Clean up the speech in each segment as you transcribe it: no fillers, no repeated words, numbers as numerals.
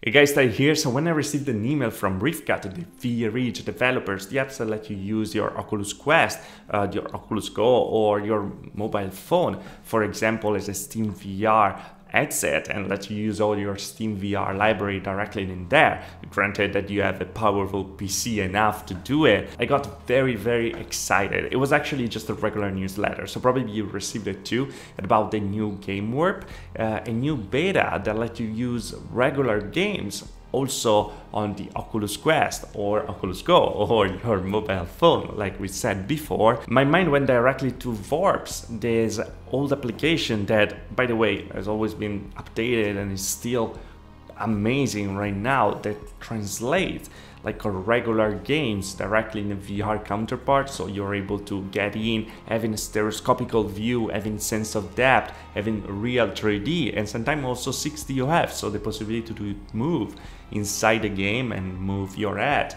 Hey guys, Ty here. So when I received an email from Riftcat, the VRidge developers, the apps that let you use your Oculus Quest, your Oculus Go or your mobile phone, for example, as a Steam VR headset, and let you use all your Steam VR library directly in there, granted that you have a powerful PC enough to do it, I got very, very excited. It was actually just a regular newsletter, so probably you received it too, about the new GameWarp, a new beta that let you use regular games also on the Oculus Quest or Oculus Go or your mobile phone, like we said before. My mind went directly to VorpX, this old application that, by the way, has always been updated and is still amazing right now, that translates like a regular games directly in a VR counterpart, so you're able to get in, having a stereoscopical view, having sense of depth, having real 3D, and sometimes also 6DOF, so the possibility to move inside the game and move your head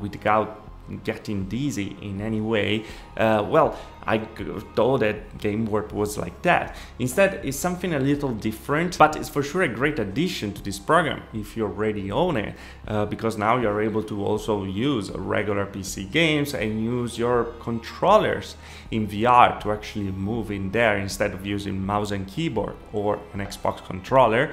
without getting dizzy in any way. Well, I thought that GameWarp was like that. Instead, it's something a little different, but it's for sure a great addition to this program if you already own it, because now you're able to also use regular PC games and use your controllers in VR to actually move in there instead of using mouse and keyboard or an Xbox controller.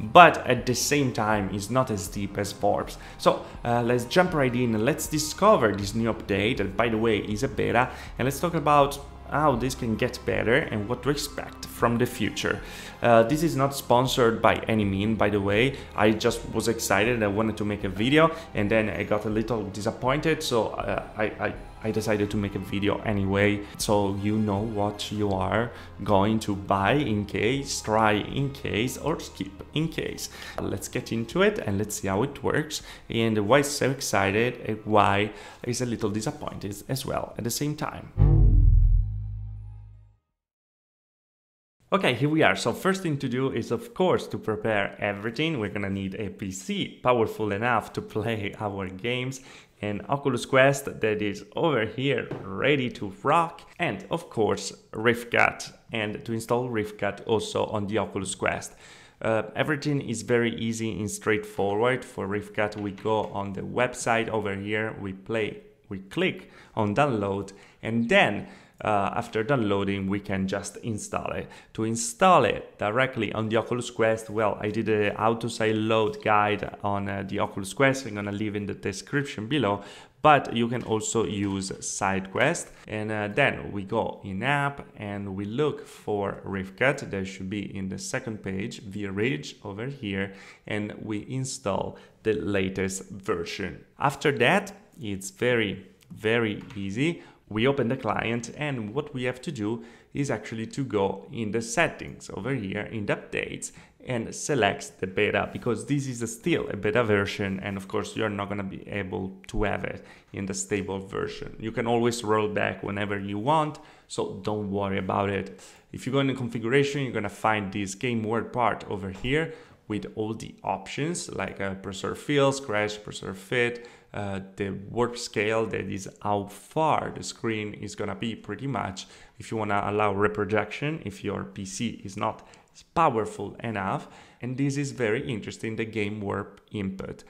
But at the same time, it's not as deep as VorpX. So let's jump right in and let's discover this new update that, by the way, is a beta, and let's talk about how this can get better and what to expect from the future. This is not sponsored by any means, by the way. I just was excited and I wanted to make a video, and then I got a little disappointed, so I decided to make a video anyway, so you know what you are going to buy in case, try in case, or skip in case. Let's get into it and let's see how it works and why I'm so excited and why I'm a little disappointed as well at the same time. Okay, here we are. So first thing to do is, of course, to prepare everything. We're gonna need a PC powerful enough to play our games, an Oculus Quest that is over here ready to rock, and of course Riftcat, and to install Riftcat also on the Oculus Quest. Everything is very easy and straightforward. For Riftcat, we go on the website over here, we click on download, and then after downloading we can just install it. To install it directly on the Oculus Quest, well, I did a how to sideload guide on the Oculus Quest. I'm gonna leave in the description below, but you can also use SideQuest, and then we go in app and we look for Riftcat. That should be in the second page, VRidge over here, and we install the latest version. After that, it's very, very easy. We open the client, and what we have to do is actually to go in the settings over here in the updates and select the beta, because this is still a beta version, and of course you're not gonna be able to have it in the stable version. You can always roll back whenever you want, so don't worry about it. If you go into configuration, you're gonna find this GameWarp part over here with all the options like preserve fields, crash, preserve fit, the warp scale, that is how far the screen is gonna be pretty much, if you wanna allow reprojection if your PC is not powerful enough, and this is very interesting, the GameWarp input.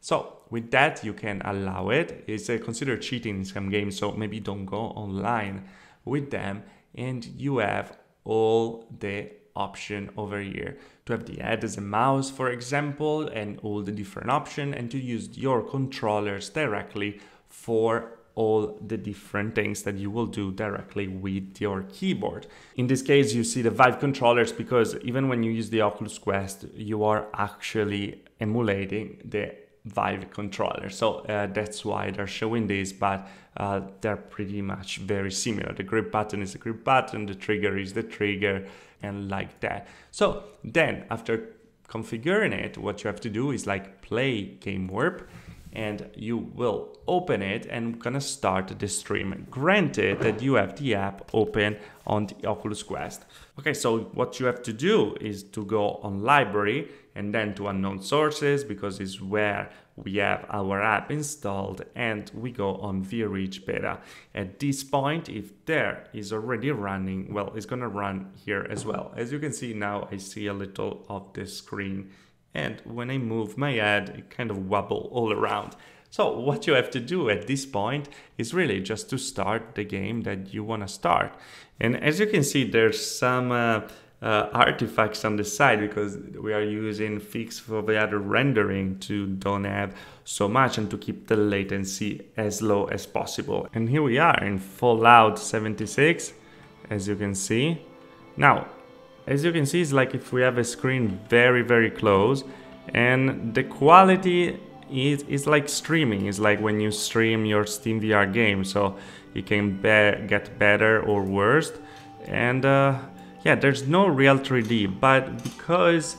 So with that you can allow it. It's considered cheating in some games, so maybe don't go online with them, and you have all the option over here to have the head as a mouse, for example, and all the different options, and to use your controllers directly for all the different things that you will do directly with your keyboard. In this case, you see the Vive controllers, because even when you use the Oculus Quest, you are actually emulating the Vive controller, so that's why they're showing this, but they're pretty much very similar. The grip button is a grip button, the trigger is the trigger, and like that. So then after configuring it, what you have to do is like play GameWarp, and you will open it and gonna start the stream, granted that you have the app open on the Oculus Quest. Okay, so what you have to do is to go on library and then to unknown sources, because it's where we have our app installed, and we go on VRidge beta. At this point, if there is already running, well, it's gonna run here as well. As you can see now, I see a little of the screen and when I move my head, it kind of wobbles all around. So what you have to do at this point is really just to start the game that you want to start. And as you can see, there's some artifacts on the side because we are using fixed foveated rendering to don't have so much and to keep the latency as low as possible. And here we are in Fallout 76, as you can see. Now, as you can see, it's like if we have a screen very, very close, and the quality it's like streaming. It's like when you stream your Steam VR game, so it can get better or worse. And yeah, there's no real 3D, but because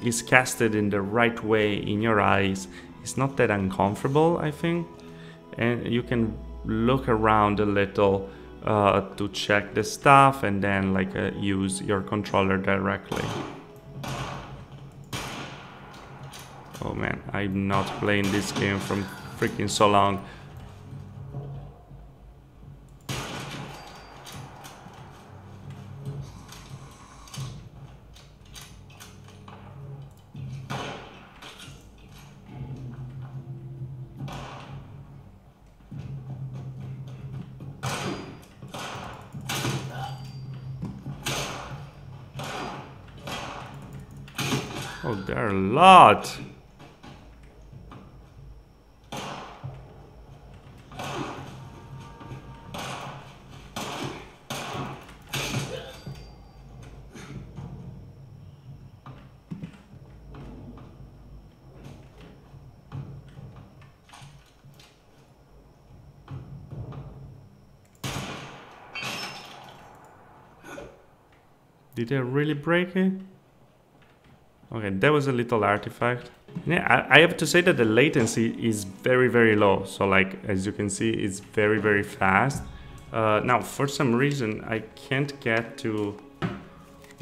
it's casted in the right way in your eyes, it's not that uncomfortable, I think. And you can look around a little to check the stuff, and then like use your controller directly. Oh man, I'm not playing this game from freaking so long. Oh, there are a lot. Did I really break it? Okay, that was a little artifact. Yeah, I have to say that the latency is very, very low. So like, as you can see, it's very, very fast. Now, for some reason, I can't get to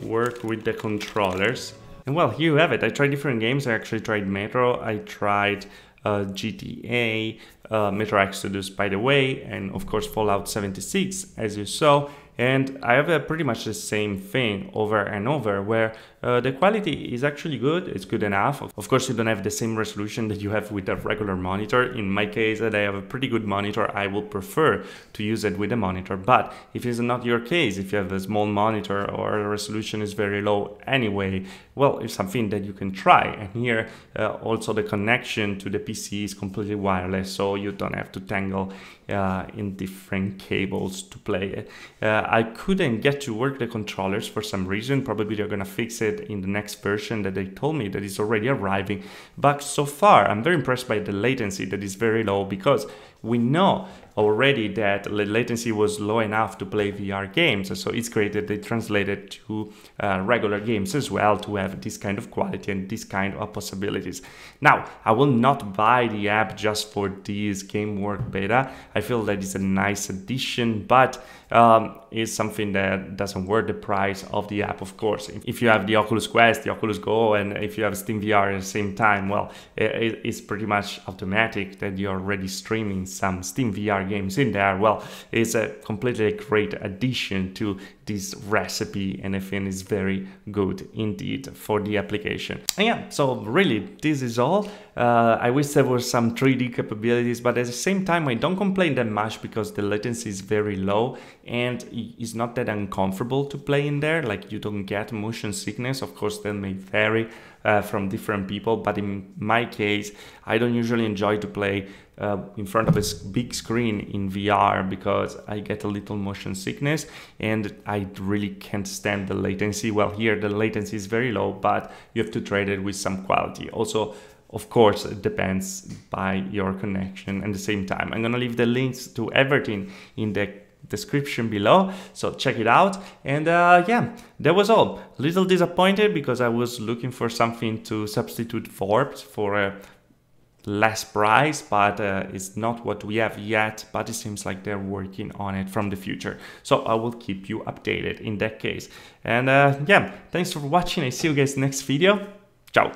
work with the controllers. And well, here you have it. I tried different games. I actually tried Metro. I tried GTA, Metro Exodus, by the way, and of course, Fallout 76, as you saw. And I have pretty much the same thing over and over, where the quality is actually good, it's good enough. Of course, you don't have the same resolution that you have with a regular monitor. In my case, that I have a pretty good monitor, I will prefer to use it with a monitor. But if it's not your case, if you have a small monitor or the resolution is very low anyway, well, it's something that you can try. And here, also the connection to the PC is completely wireless, so you don't have to tangle in different cables to play it. I couldn't get to work the controllers for some reason. Probably they're gonna fix it in the next version that they told me that is already arriving. But so far, I'm very impressed by the latency that is very low, because we know already that the latency was low enough to play VR games. So it's great that they translated to regular games as well to have this kind of quality and this kind of possibilities. Now, I will not buy the app just for this GameWarp beta. I feel that it's a nice addition, but it's something that doesn't worth the price of the app, of course. If you have the Oculus Quest, the Oculus Go, and if you have Steam VR at the same time, well, it's pretty much automatic that you're already streaming some Steam VR games in there. Well, it's a completely great addition to this recipe, and I think it's very good indeed for the application. And yeah, so really, this is all. I wish there were some 3D capabilities, but at the same time, I don't complain that much because the latency is very low and it's not that uncomfortable to play in there. Like, you don't get motion sickness. Of course, that may vary from different people, but in my case, I don't usually enjoy to play in front of a big screen in VR because I get a little motion sickness and I really can't stand the latency. Well, here the latency is very low, but you have to trade it with some quality. Also, of course, it depends by your connection. At the same time, I'm gonna leave the links to everything in the description below, so check it out. And yeah, that was all. A little disappointed because I was looking for something to substitute VorpX for a less price, but it's not what we have yet, but it seems like they're working on it from the future, so I will keep you updated in that case. And yeah, thanks for watching. I see you guys next video. Ciao.